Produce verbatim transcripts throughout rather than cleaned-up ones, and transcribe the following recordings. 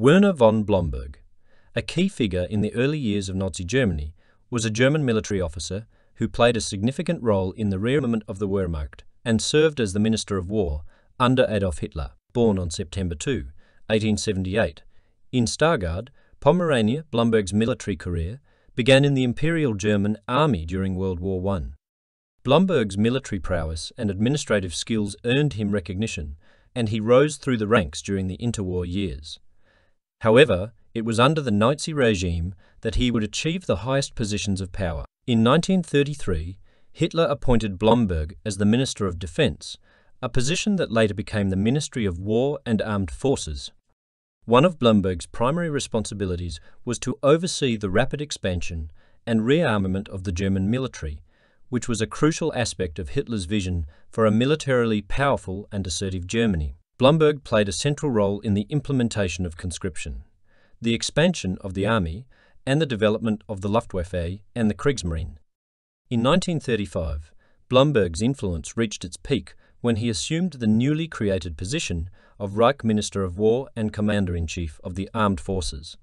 Werner von Blomberg, a key figure in the early years of Nazi Germany, was a German military officer who played a significant role in the rearmament of the Wehrmacht and served as the Minister of War under Adolf Hitler, born on September second, eighteen seventy-eight. In Stargard, Pomerania, Blomberg's military career began in the Imperial German Army during World War One. Blomberg's military prowess and administrative skills earned him recognition, and he rose through the ranks during the interwar years. However, it was under the Nazi regime that he would achieve the highest positions of power. In nineteen thirty-three, Hitler appointed Blomberg as the Minister of Defence, a position that later became the Ministry of War and Armed Forces. One of Blomberg's primary responsibilities was to oversee the rapid expansion and rearmament of the German military, which was a crucial aspect of Hitler's vision for a militarily powerful and assertive Germany. Blomberg played a central role in the implementation of conscription, the expansion of the army, and the development of the Luftwaffe and the Kriegsmarine. In nineteen thirty-five, Blomberg's influence reached its peak when he assumed the newly created position of Reich Minister of War and Commander-in-Chief of the Armed Forces.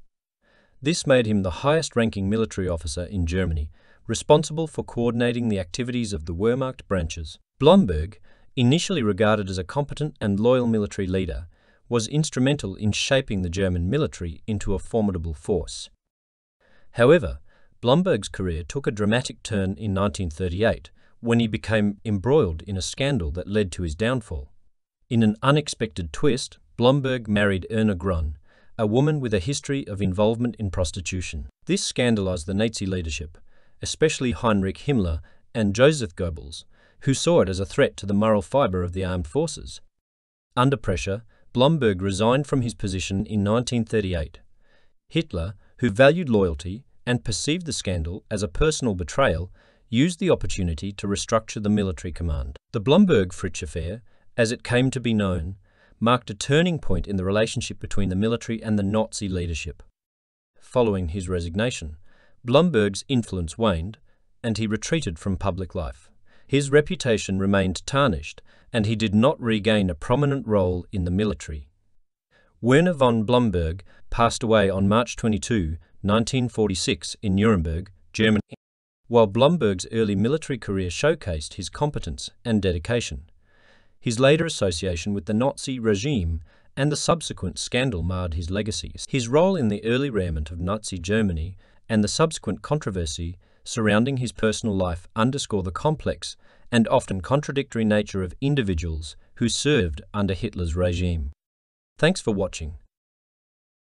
This made him the highest-ranking military officer in Germany, responsible for coordinating the activities of the Wehrmacht branches. Blomberg, initially regarded as a competent and loyal military leader, was instrumental in shaping the German military into a formidable force. However, Blomberg's career took a dramatic turn in nineteen thirty-eight, when he became embroiled in a scandal that led to his downfall. In an unexpected twist, Blomberg married Erna Grun, a woman with a history of involvement in prostitution. This scandalized the Nazi leadership, especially Heinrich Himmler and Joseph Goebbels, who saw it as a threat to the moral fibre of the armed forces. Under pressure, Blomberg resigned from his position in nineteen thirty-eight. Hitler, who valued loyalty and perceived the scandal as a personal betrayal, used the opportunity to restructure the military command. The Blomberg-Fritsch affair, as it came to be known, marked a turning point in the relationship between the military and the Nazi leadership. Following his resignation, Blomberg's influence waned, and he retreated from public life. His reputation remained tarnished, and he did not regain a prominent role in the military. Werner von Blomberg passed away on March twenty-second, nineteen forty-six in Nuremberg, Germany. While Blomberg's early military career showcased his competence and dedication, his later association with the Nazi regime and the subsequent scandal marred his legacy. His role in the early rearmament of Nazi Germany and the subsequent controversy surrounding his personal life underscore the complex and often contradictory nature of individuals who served under Hitler's regime. Thanks for watching.